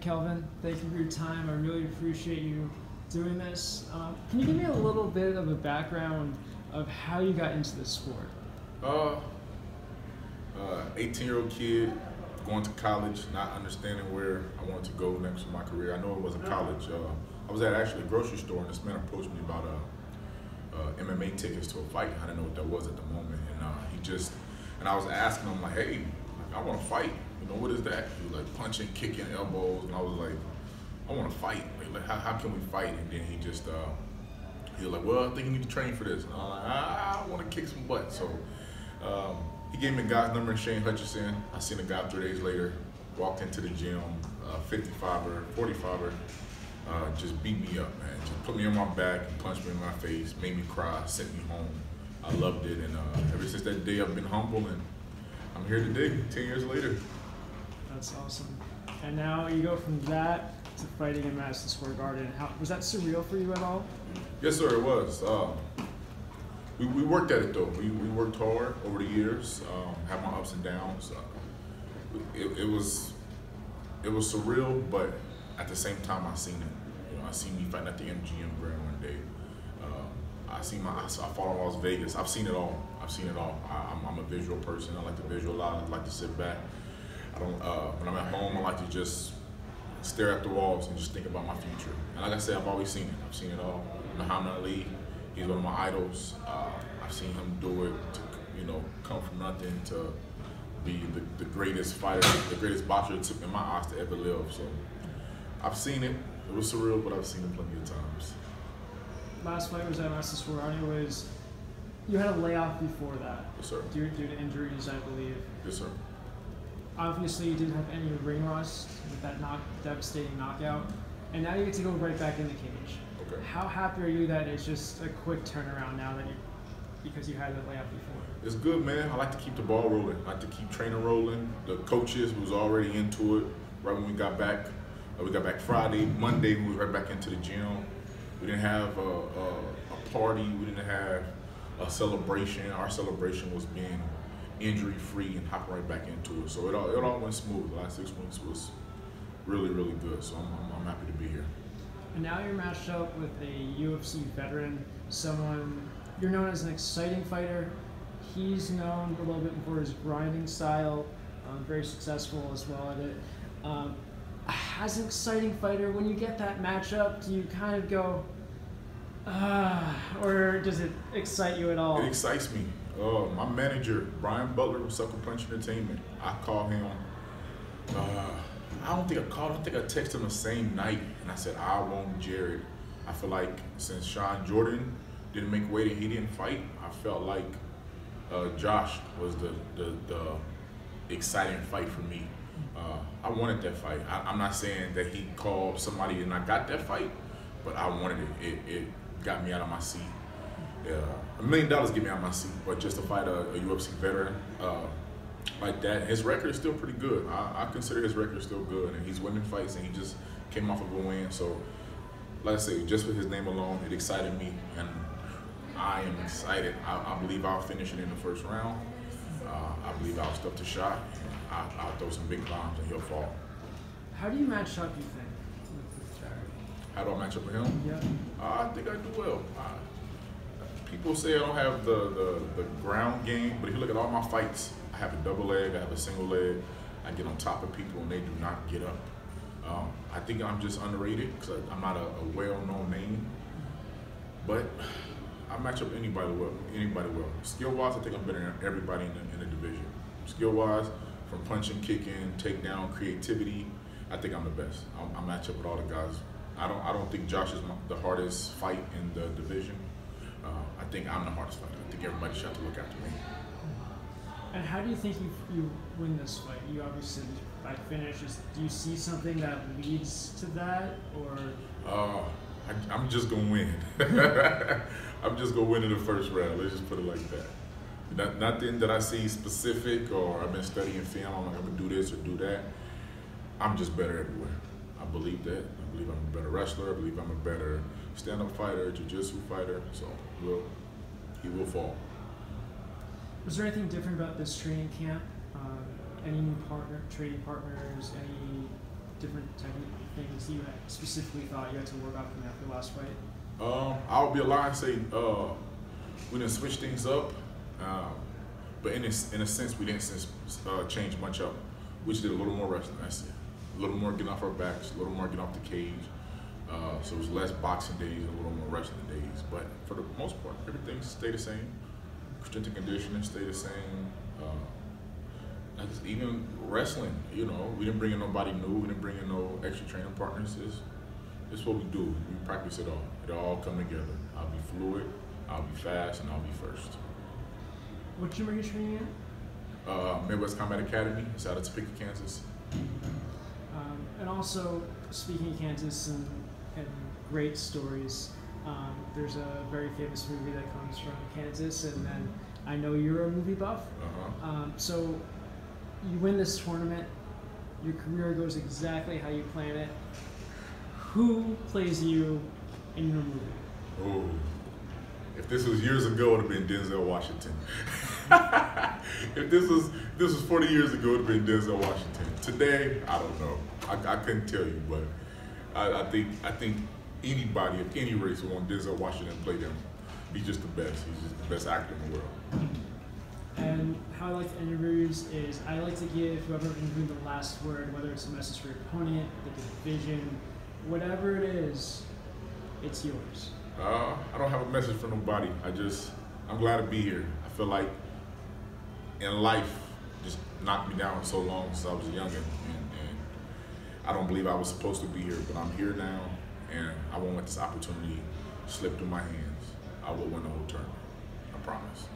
Kelvin, thank you for your time. I really appreciate you doing this. Can you give me a little bit of a background of how you got into this sport? 18-year-old kid going to college, not understanding where I wanted to go next in my career. I know it wasn't college. I was at actually a grocery store, and this man approached me about MMA tickets to a fight. I didn't know what that was at the moment, and I was asking him like, "Hey, I want to fight. You know, what is that?" He was like punching, kicking, elbows, and I was like, "I want to fight. Like, how can we fight?" And then he was like, "Well, I think you need to train for this." And I was like, "I want to kick some butt." So he gave me a guy's number, Shane Hutchison. I seen the guy 3 days later. Walked into the gym, 55er, 45er. Just beat me up, man. Just put me on my back and punched me in my face, made me cry, sent me home. I loved it, and ever since that day, I've been humble, and I'm here today, 10 years later. That's awesome. And now you go from that to fighting in Madison Square Garden. Was that surreal for you at all? Yes, sir, it was. We worked at it, though. We worked hard over the years, had my ups and downs. It was surreal, but at the same time, I seen it. You know, I seen me fighting at the MGM Grand one day. I fought in Las Vegas. I've seen it all. I've seen it all. I'm a visual person. I like to visualize. I like to sit back. When I'm at home, I like to just stare at the walls and just think about my future. And like I said, I've always seen it. I've seen it all. Muhammad Ali, he's one of my idols. I've seen him do it. To, you know, come from nothing to be the greatest fighter, the greatest boxer in my eyes to ever live. So. I've seen it. It was surreal, but I've seen it plenty of times. Last fight was at Madison Square Garden. Anyways, you had a layoff before that. Yes, sir. Due to injuries, I believe. Yes, sir. Obviously, you didn't have any ring rust with that devastating knockout, and now you get to go right back in the cage. Okay. How happy are you that it's just a quick turnaround now that because you had that layoff before? It's good, man. I like to keep the ball rolling. I like to keep training rolling. The coaches was already into it right when we got back. We got back Friday, Monday, we was right back into the gym. We didn't have a party, we didn't have a celebration. Our celebration was being injury-free and hopping right back into it. So it all went smooth. The last 6 months was really, really good. So I'm happy to be here. And now you're matched up with a UFC veteran, someone you're known as an exciting fighter. He's known a little bit for his grinding style, very successful as well at it. As an exciting fighter, when you get that matchup, do you kind of go, or does it excite you at all? It excites me. My manager, Brian Butler with Sucker Punch Entertainment, I call him. I think I texted him the same night, and I said, I want Jared. I feel like since Sean Jordan didn't make weight and he didn't fight, I felt like Josh was the exciting fight for me. I wanted that fight. I'm not saying that he called somebody and I got that fight, but I wanted it. It got me out of my seat. $1 million get me out of my seat, but just to fight a UFC veteran like that, his record is still pretty good. I consider his record still good, and he's winning fights, and he just came off of a win. So, like I say, just with his name alone, it excited me, and I am excited. I believe I'll finish it in the first round. I believe I'll stuff the shot. I'll throw some big bombs and he'll fall. How do you match up, you think, with Jared? How do I match up with him? Yeah. I think I do well. People say I don't have the ground game, but if you look at all my fights, I have a double leg, I have a single leg. I get on top of people and they do not get up. I think I'm just underrated because I'm not a well-known name, but I match up anybody well. Skill-wise, I think I'm better than everybody in the division. Skill-wise, from punching, kicking, takedown, creativity, I think I'm the best. I match up with all the guys. I don't think Josh is the hardest fight in the division. I think I'm the hardest fighter. I think everybody should have to look after me. And how do you think you win this fight? You obviously, by finish, do you see something that leads to that, or? I'm just gonna win. I'm just gonna win in the first round. Let's just put it like that. Nothing that I see specific, or I've been studying film, I'm like, I'm gonna do this or do that. I'm just better everywhere. I believe that. I believe I'm a better wrestler. I believe I'm a better stand-up fighter, jiu-jitsu fighter. So he will fall. Was there anything different about this training camp? Any new training partners? Any different technical things you specifically thought you had to work out from after the last fight? I would be a lie to say we didn't switch things up, but in a sense we didn't change much up. We just did a little more wrestling, that's it. A little more getting off our backs, a little more getting off the cage. So it was less boxing days, a little more wrestling days. But for the most part, everything stayed the same. Strength and conditioning stayed the same. Even wrestling, you know, we didn't bring in nobody new. We didn't bring in no extra training partners. It's what we do. We practice it all. It all come together. I'll be fluid, I'll be fast, and I'll be first. What gym are you training at? Midwest Combat Academy. It's out of Topeka, Kansas. And also, speaking of Kansas and great stories, there's a very famous movie that comes from Kansas, and then I know you're a movie buff. Uh-huh. So you win this tournament, your career goes exactly how you plan it. Who plays you in your movie? Oh, if this was years ago, it would have been Denzel Washington. If this was 40 years ago, it would have been Denzel Washington. Today, I don't know. I couldn't tell you, but I think anybody of any race would want Denzel Washington to play them. He's just the best. He's just the best actor in the world. And how I like to interviews is I like to give whoever interviewed the last word, whether it's a message for your opponent, the division, whatever it is, it's yours. I don't have a message for nobody. I'm glad to be here. I feel like in life, just knocked me down so long since I was a youngin', and I don't believe I was supposed to be here, but I'm here now, and I won't let this opportunity slip through my hands. I will win the whole tournament, I promise.